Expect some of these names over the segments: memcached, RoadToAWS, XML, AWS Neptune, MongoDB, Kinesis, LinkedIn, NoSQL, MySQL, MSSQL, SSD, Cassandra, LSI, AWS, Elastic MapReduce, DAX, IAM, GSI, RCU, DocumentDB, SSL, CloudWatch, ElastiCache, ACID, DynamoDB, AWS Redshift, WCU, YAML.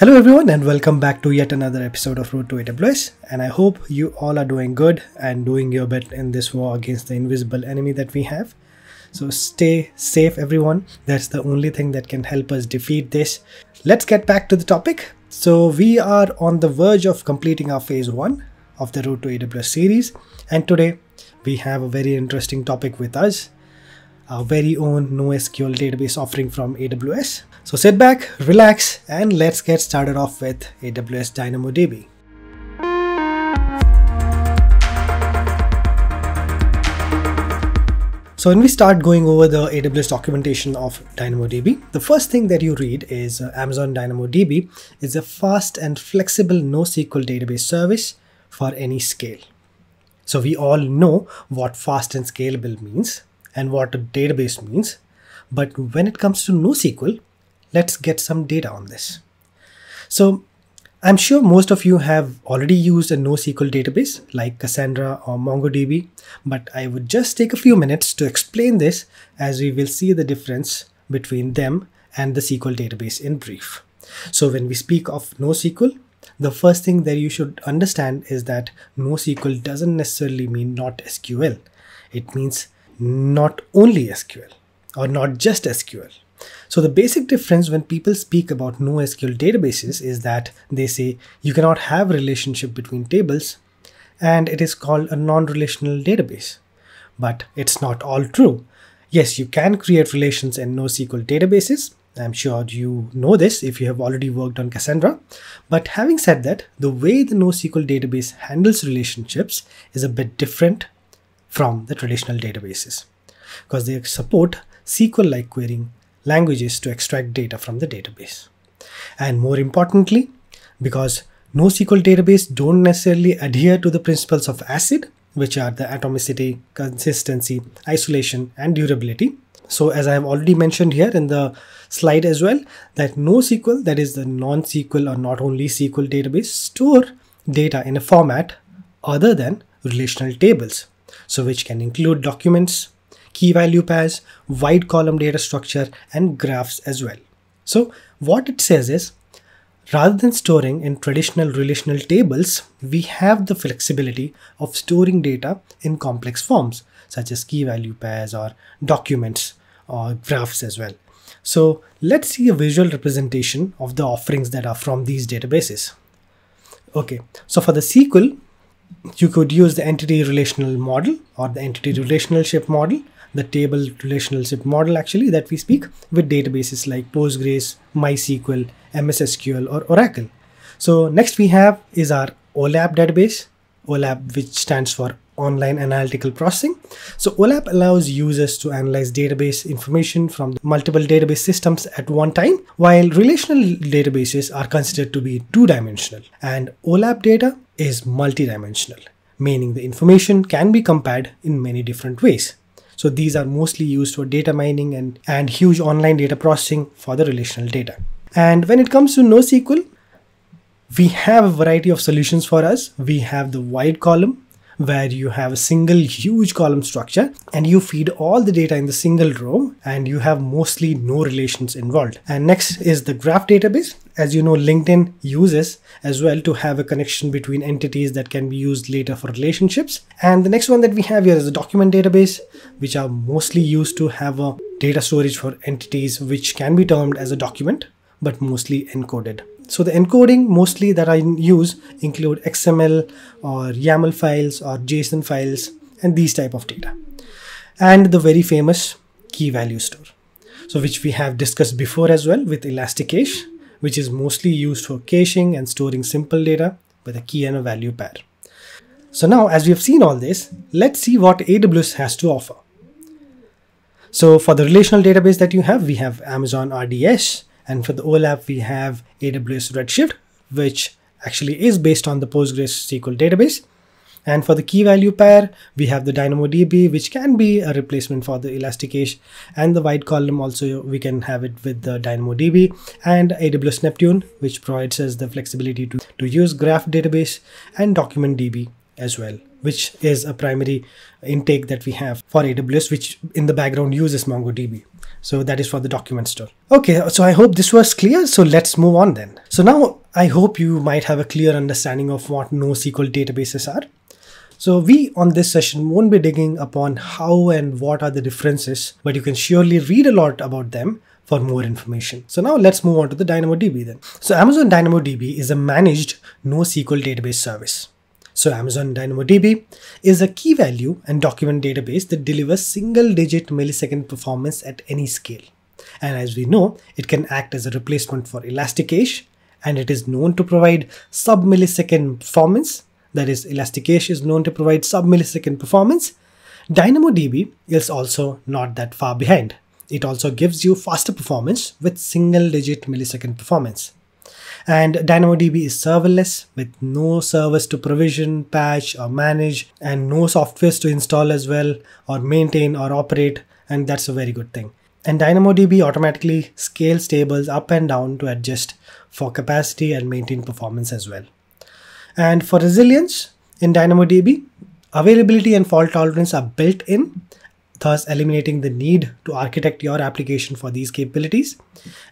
Hello everyone and welcome back to yet another episode of RoadToAWS, and I hope you all are doing good and doing your bit in this war against the invisible enemy that we have. So stay safe everyone, that's the only thing that can help us defeat this. Let's get back to the topic. So we are on the verge of completing our phase 1 of the RoadToAWS series, and today we have a very interesting topic with us. Our very own NoSQL database offering from AWS. So sit back, relax, and let's get started off with AWS DynamoDB. So when we start going over the AWS documentation of DynamoDB, the first thing that you read is Amazon DynamoDB is a fast and flexible NoSQL database service for any scale. So we all know what fast and scalable means and what a database means, but when it comes to NoSQL, let's get some data on this. So I'm sure most of you have already used a NoSQL database like Cassandra or MongoDB, but I would just take a few minutes to explain this as we will see the difference between them and the SQL database in brief. So when we speak of NoSQL, the first thing that you should understand is that NoSQL doesn't necessarily mean not SQL. It means not only SQL or not just SQL. So the basic difference when people speak about NoSQL databases is that they say you cannot have a relationship between tables and it is called a non-relational database. But it's not all true. Yes, you can create relations in NoSQL databases. I'm sure you know this if you have already worked on Cassandra. But having said that, the way the NoSQL database handles relationships is a bit different from the traditional databases, because they support SQL-like querying languages to extract data from the database. And more importantly, because NoSQL databases don't necessarily adhere to the principles of ACID, which are the atomicity, consistency, isolation, and durability. So as I have already mentioned here in the slide as well, that NoSQL, that is the non-SQL or not only SQL database, store data in a format other than relational tables. So which can include documents, key value pairs, wide column data structure, and graphs as well. So what it says is, rather than storing in traditional relational tables, we have the flexibility of storing data in complex forms, such as key value pairs or documents or graphs as well. So let's see a visual representation of the offerings that are from these databases. Okay, so for the SQL, you could use the entity relational model or the entity relationship model, the table relationship model actually that we speak with databases like Postgres, MySQL, MSSQL or Oracle. So next we have is our OLAP database, OLAP which stands for Online Analytical Processing. So OLAP allows users to analyze database information from multiple database systems at one time, while relational databases are considered to be two-dimensional, and OLAP data is multidimensional, meaning the information can be compared in many different ways. So these are mostly used for data mining and huge online data processing for the relational data. And when it comes to NoSQL, we have a variety of solutions for us. We have the wide column, where you have a single huge column structure and you feed all the data in the single row and you have mostly no relations involved. And next is the graph database. As you know, LinkedIn uses as well to have a connection between entities that can be used later for relationships. And the next one that we have here is the document database, which are mostly used to have a data storage for entities which can be termed as a document, but mostly encoded. So the encoding mostly that I use include XML or YAML files or JSON files and these type of data. And the very famous key value store, so which we have discussed before as well with ElastiCache, which is mostly used for caching and storing simple data with a key and a value pair. So now as we have seen all this, let's see what AWS has to offer. So for the relational database that you have, we have Amazon RDS. And for the OLAP, we have AWS Redshift, which actually is based on the PostgreSQL database. And for the key value pair, we have the DynamoDB, which can be a replacement for the ElastiCache. And the wide column also, we can have it with the DynamoDB and AWS Neptune, which provides us the flexibility to use graph database and DocumentDB as well, which is a primary intake that we have for AWS, which in the background uses MongoDB. So that is for the document store. Okay, so I hope this was clear. So let's move on then. So now I hope you might have a clear understanding of what NoSQL databases are. So we on this session won't be digging upon how and what are the differences, but you can surely read a lot about them for more information. So now let's move on to the DynamoDB then. So Amazon DynamoDB is a managed NoSQL database service. So Amazon DynamoDB is a key value and document database that delivers single digit millisecond performance at any scale. And as we know, it can act as a replacement for ElastiCache, and it is known to provide sub-millisecond performance. That is, ElastiCache is known to provide sub-millisecond performance. DynamoDB is also not that far behind. It also gives you faster performance with single-digit millisecond performance. And DynamoDB is serverless with no servers to provision, patch or manage, and no softwares to install as well or maintain or operate, and that's a very good thing. And DynamoDB automatically scales tables up and down to adjust for capacity and maintain performance as well. And for resilience in DynamoDB, availability and fault tolerance are built in, thus eliminating the need to architect your application for these capabilities.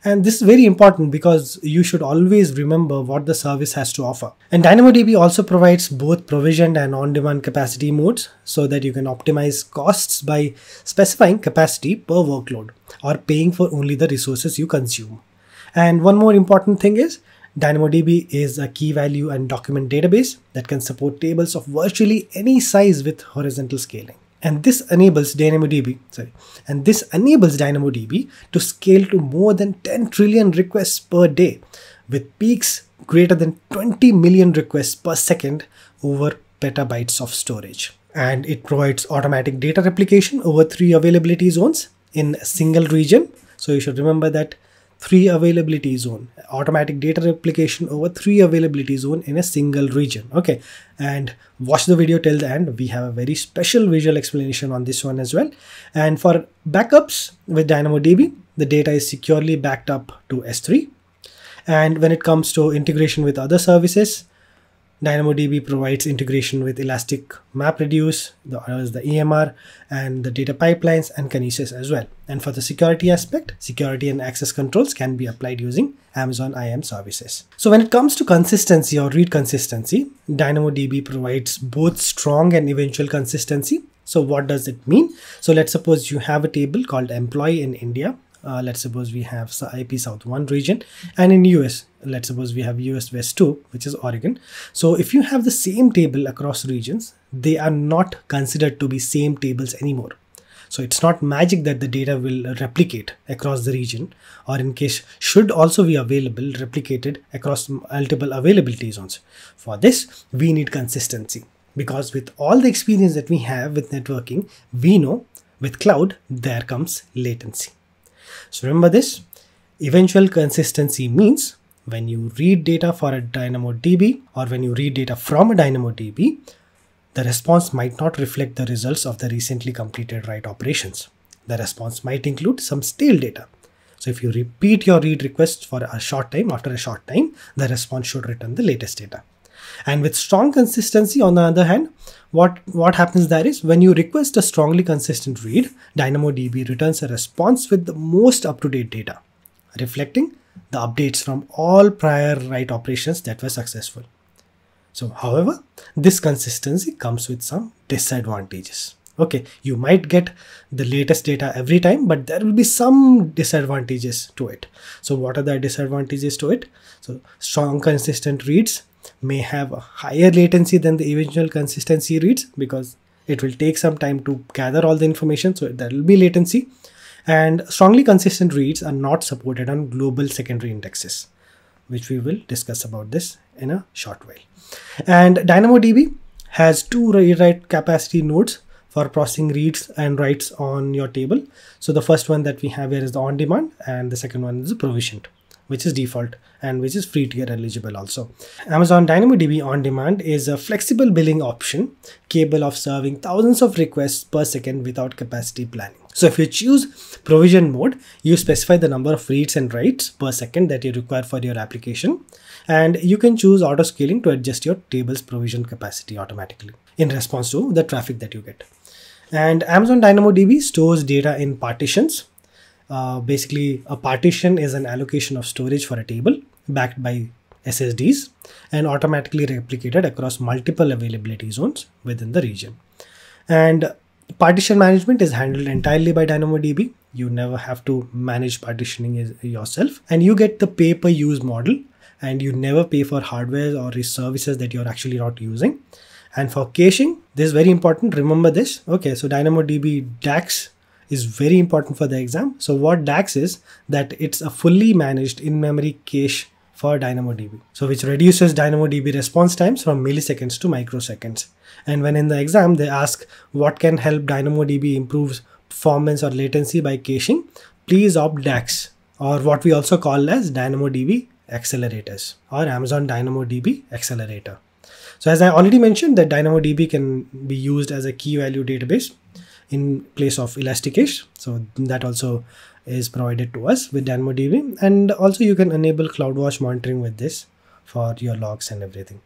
And this is very important because you should always remember what the service has to offer. And DynamoDB also provides both provisioned and on-demand capacity modes so that you can optimize costs by specifying capacity per workload or paying for only the resources you consume. And one more important thing is DynamoDB is a key value and document database that can support tables of virtually any size with horizontal scaling. And this enables DynamoDB to scale to more than 10 trillion requests per day, with peaks greater than 20 million requests per second over petabytes of storage. And it provides automatic data replication over 3 availability zones in a single region. So you should remember that 3 availability zone, automatic data replication over 3 availability zone in a single region. Okay, and watch the video till the end. We have a very special visual explanation on this one as well. And for backups with DynamoDB, the data is securely backed up to S3. And when it comes to integration with other services, DynamoDB provides integration with Elastic MapReduce, the EMR, and the data pipelines and Kinesis as well. And for the security aspect, security and access controls can be applied using Amazon IAM services. So when it comes to consistency or read consistency, DynamoDB provides both strong and eventual consistency. So what does it mean? So let's suppose you have a table called employee in India. Let's suppose we have IP South 1 region, and in US, let's suppose we have US West 2, which is Oregon. So if you have the same table across regions, they are not considered to be same tables anymore. So it's not magic that the data will replicate across the region, or in case should also be available, replicated across multiple availability zones. For this, we need consistency, because with all the experience that we have with networking, we know with cloud, there comes latency. So remember this, eventual consistency means when you read data for a DynamoDB or when you read data from a DynamoDB, the response might not reflect the results of the recently completed write operations. The response might include some stale data. So if you repeat your read request for a short time, after a short time, the response should return the latest data. And with strong consistency, on the other hand, what happens there is when you request a strongly consistent read, DynamoDB returns a response with the most up-to-date data, reflecting the updates from all prior write operations that were successful. So, however, this consistency comes with some disadvantages. Okay, you might get the latest data every time, but there will be some disadvantages to it. So, what are the disadvantages to it? So, strong consistent reads may have a higher latency than the eventual consistency reads because it will take some time to gather all the information, so there will be latency. And strongly consistent reads are not supported on global secondary indexes, which we will discuss about this in a short while. And DynamoDB has 2 rewrite capacity nodes for processing reads and writes on your table. So the first one that we have here is the on-demand, and the second one is the provisioned, which is default and which is free tier eligible also. Amazon DynamoDB On Demand is a flexible billing option capable of serving thousands of requests per second without capacity planning. So if you choose provision mode, you specify the number of reads and writes per second that you require for your application, and you can choose auto scaling to adjust your table's provision capacity automatically in response to the traffic that you get. And Amazon DynamoDB stores data in partitions, basically a partition is an allocation of storage for a table backed by SSDs and automatically replicated across multiple availability zones within the region. And partition management is handled entirely by DynamoDB. You never have to manage partitioning yourself, and you get the pay-per-use model, and you never pay for hardware or services that you're actually not using. And for caching, this is very important. Remember this. Okay, so DynamoDB DAX is very important for the exam. So what DAX is, that it's a fully managed in-memory cache for DynamoDB, so which reduces DynamoDB response times from milliseconds to microseconds. And when in the exam they ask what can help DynamoDB improve performance or latency by caching, please opt DAX, or what we also call as DynamoDB accelerators or Amazon DynamoDB accelerator. So as I already mentioned, that DynamoDB can be used as a key value database in place of ElastiCache, so that also is provided to us with DynamoDB. And also you can enable CloudWatch monitoring with this for your logs and everything.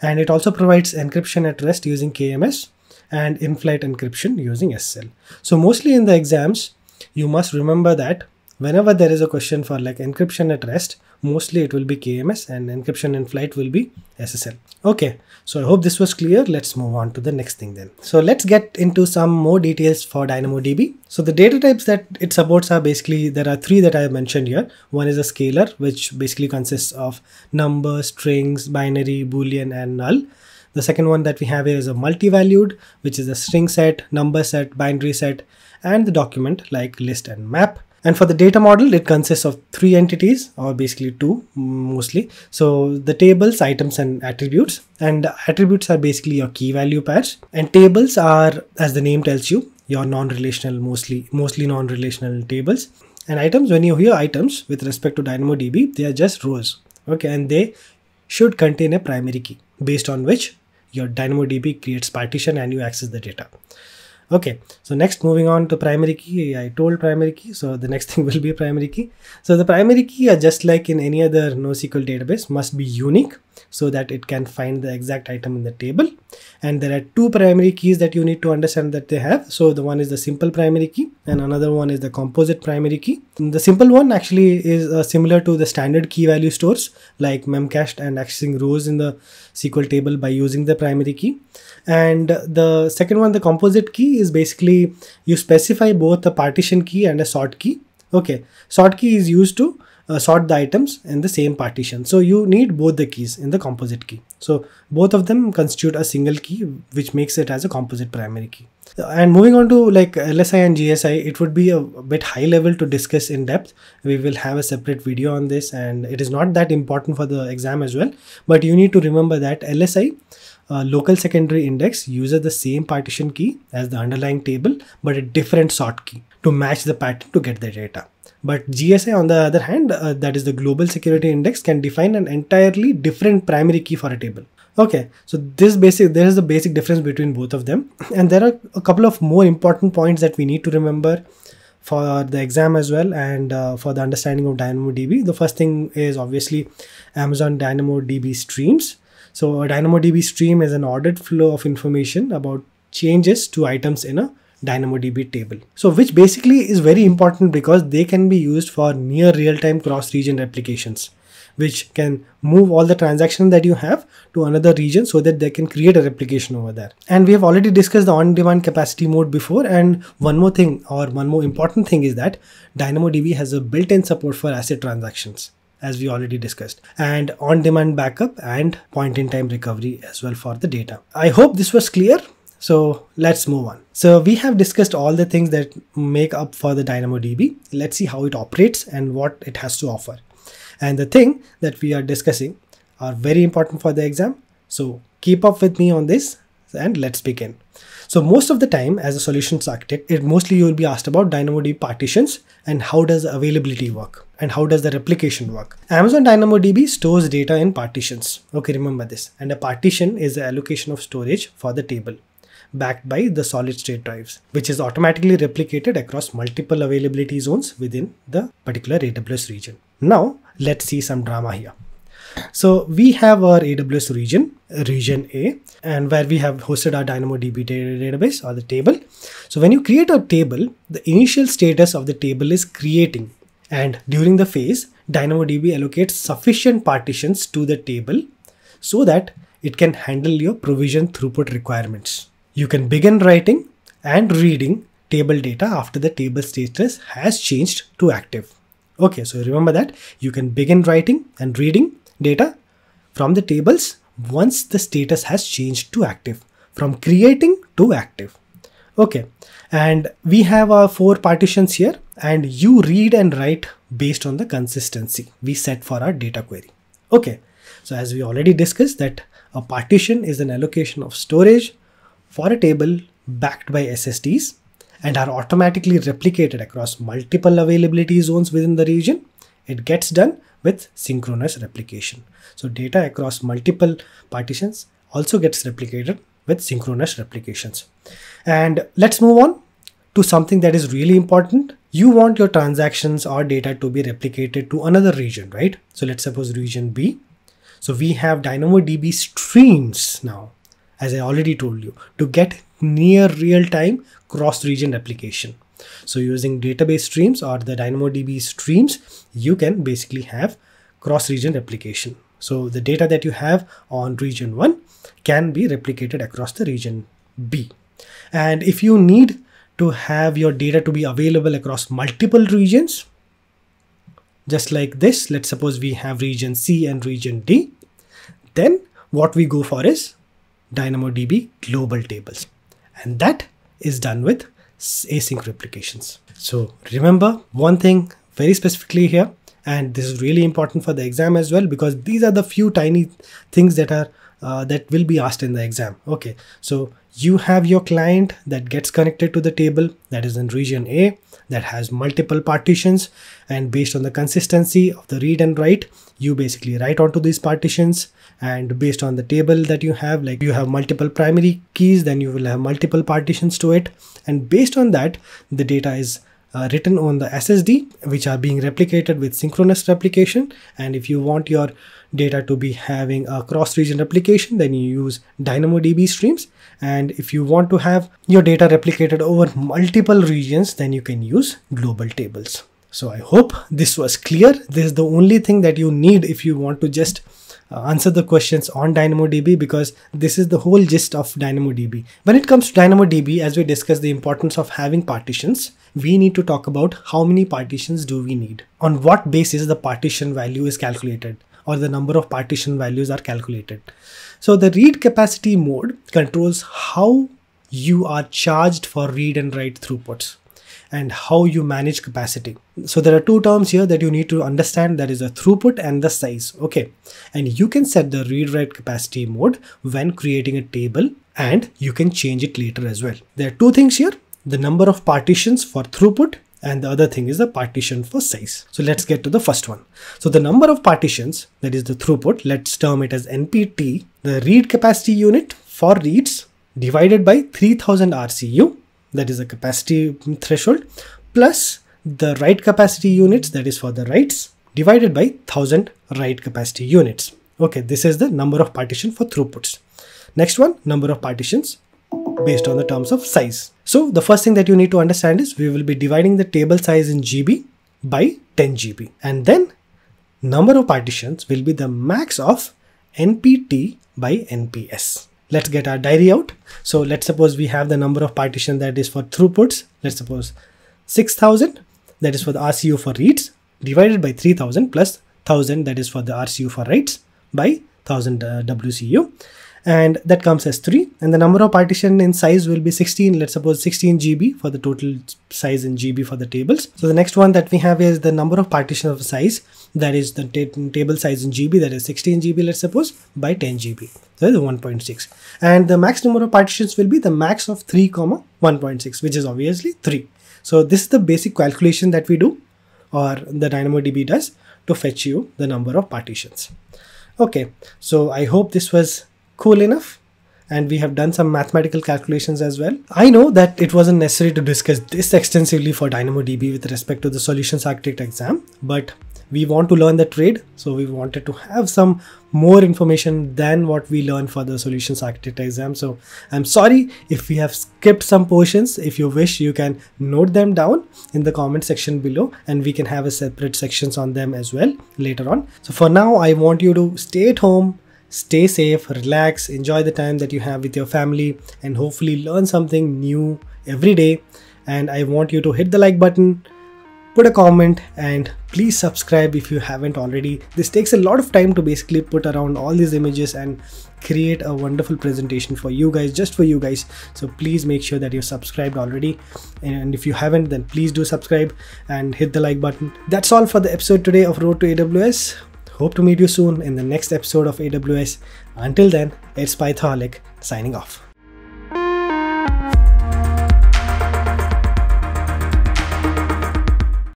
And it also provides encryption at rest using KMS and in-flight encryption using SSL. So mostly in the exams, you must remember that whenever there is a question for like encryption at rest, mostly it will be KMS, and encryption in flight will be SSL. Okay, so I hope this was clear. Let's move on to the next thing then. So let's get into some more details for DynamoDB. So the data types that it supports are basically, there are three that I have mentioned here. One is a scalar, which basically consists of numbers, strings, binary, boolean, and null. The second one that we have here is a multi-valued, which is a string set, number set, binary set, and the document like list and map. And for the data model, it consists of three entities, or basically two mostly. So the tables, items, and attributes. And attributes are basically your key value pairs, and tables are, as the name tells you, your non-relational, mostly non-relational tables. And items, when you hear items with respect to DynamoDB, they are just rows. Okay, and they should contain a primary key based on which your DynamoDB creates partition and you access the data. Okay, so next, moving on to primary key. I told primary key, so the next thing will be primary key. So the primary key are, just like in any other NoSQL database, must be unique so that it can find the exact item in the table. And there are two primary keys that you need to understand that they have. So the one is the simple primary key, and another one is the composite primary key. And the simple one actually is similar to the standard key value stores like memcached and accessing rows in the SQL table by using the primary key. And the second one, the composite key, is basically you specify both a partition key and a sort key. Okay, sort key is used to sort the items in the same partition, so you need both the keys in the composite key. So both of them constitute a single key, which makes it as a composite primary key. And moving on to like LSI and GSI, it would be a bit high level to discuss in depth. We will have a separate video on this, and it is not that important for the exam as well, but you need to remember that LSI, local secondary index, uses the same partition key as the underlying table but a different sort key to match the pattern to get the data. But GSI, on the other hand, that is the global security index, can define an entirely different primary key for a table. Okay, so there is the basic difference between both of them. And there are a couple of more important points that we need to remember for the exam as well, and for the understanding of DynamoDB. The first thing is obviously Amazon DynamoDB streams. So a DynamoDB stream is an ordered flow of information about changes to items in a DynamoDB table. So which basically is very important because they can be used for near real-time cross-region replications, which can move all the transactions that you have to another region so that they can create a replication over there. And we have already discussed the on-demand capacity mode before. And one more important thing is that DynamoDB has a built-in support for ACID transactions, as we already discussed, and on-demand backup and point-in-time recovery as well for the data. I hope this was clear. So let's move on. So we have discussed all the things that make up for the DynamoDB. Let's see how it operates and what it has to offer. And the thing that we are discussing are very important for the exam. So keep up with me on this, and let's begin. So most of the time as a solutions architect, you will be asked about DynamoDB partitions and how does the availability work and how does the replication work. Amazon DynamoDB stores data in partitions. Okay, remember this. And a partition is the allocation of storage for the table backed by the solid state drives, which is automatically replicated across multiple availability zones within the particular AWS region. Now let's see some drama here. So we have our AWS region A, and where we have hosted our DynamoDB database or the table. So when you create a table, the initial status of the table is creating, and during the phase, DynamoDB allocates sufficient partitions to the table so that it can handle your provision throughput requirements. You can begin writing and reading table data after the table status has changed to active. Okay, so remember that you can begin writing and reading data from the tables once the status has changed to active, from creating to active. Okay, and we have our four partitions here, and you read and write based on the consistency we set for our data query. Okay, so as we already discussed, that a partition is an allocation of storage for a table backed by SSDs and are automatically replicated across multiple availability zones within the region. It gets done with synchronous replication. So data across multiple partitions also gets replicated with synchronous replications. And let's move on to something that is really important. You want your transactions or data to be replicated to another region, right? So let's suppose region B. So we have DynamoDB streams now, as I already told you, to get near real-time cross-region replication. So using database streams or the DynamoDB streams, you can basically have cross-region replication. So the data that you have on region 1 can be replicated across the region B. And if you need to have your data to be available across multiple regions, just like this, let's suppose we have region C and region D, then what we go for is DynamoDB global tables, and that is done with async replications. So remember one thing very specifically here, and this is really important for the exam as well, because these are the few tiny things that are that will be asked in the exam. Okay, so you have your client that gets connected to the table that is in region A, that has multiple partitions, and based on the consistency of the read and write, you basically write onto these partitions, and based on the table that you have, like you have multiple primary keys, then you will have multiple partitions to it, and based on that the data is written on the SSD, which are being replicated with synchronous replication. And if you want your data to be having a cross-region replication, then you use DynamoDB streams, and if you want to have your data replicated over multiple regions, then you can use global tables. So I hope this was clear. This is the only thing that you need if you want to just answer the questions on DynamoDB, because this is the whole gist of DynamoDB. When it comes to DynamoDB, as we discussed the importance of having partitions, we need to talk about how many partitions do we need, on what basis the partition value is calculated, or the number of partition values are calculated. So the read capacity mode controls how you are charged for read and write throughputs and how you manage capacity. So there are two terms here that you need to understand, that is the throughput and the size. Okay, and you can set the read write capacity mode when creating a table, and you can change it later as well. There are two things here, the number of partitions for throughput, and the other thing is the partition for size. So let's get to the first one. So the number of partitions, that is the throughput, let's term it as NPT, the read capacity unit for reads divided by 3000 RCU, that is the capacity threshold, plus the write capacity units, that is for the writes, divided by 1000 write capacity units. Okay, this is the number of partition for throughputs. Next one, number of partitions based on the terms of size. So the first thing that you need to understand is we will be dividing the table size in GB by 10 GB. And then number of partitions will be the max of NPT by NPS. Let's get our diary out. So let's suppose we have the number of partition that is for throughputs. Let's suppose 6000, that is for the RCU for reads, divided by 3000 plus 1000, that is for the RCU for writes, by 1000 WCU, and that comes as 3. And the number of partition in size will be 16, let's suppose 16 GB for the total size in GB for the tables. So the next one that we have is the number of partition of size, that is the table size in GB, that is 16 GB let's suppose, by 10 GB, that is 1.6. And the max number of partitions will be the max of 3, 1.6, which is obviously 3. So this is the basic calculation that we do, or the DynamoDB does, to fetch you the number of partitions. Okay, so I hope this was cool enough, and we have done some mathematical calculations as well. I know that it wasn't necessary to discuss this extensively for DynamoDB with respect to the solutions architect exam, but we want to learn the trade. So we wanted to have some more information than what we learned for the solutions architect exam. So I'm sorry if we have skipped some portions. If you wish, you can note them down in the comment section below, and we can have a separate sections on them as well later on. So for now, I want you to stay at home, stay safe, relax, enjoy the time that you have with your family, and hopefully learn something new every day. And I want you to hit the like button, put a comment, and please subscribe if you haven't already. This takes a lot of time to basically put around all these images and create a wonderful presentation for you guys, just for you guys. So please make sure that you're subscribed already, and if you haven't, then please do subscribe and hit the like button. That's all for the episode today of Road to AWS. Hope to meet you soon in the next episode of AWS. Until then, it's Pythoholic signing off.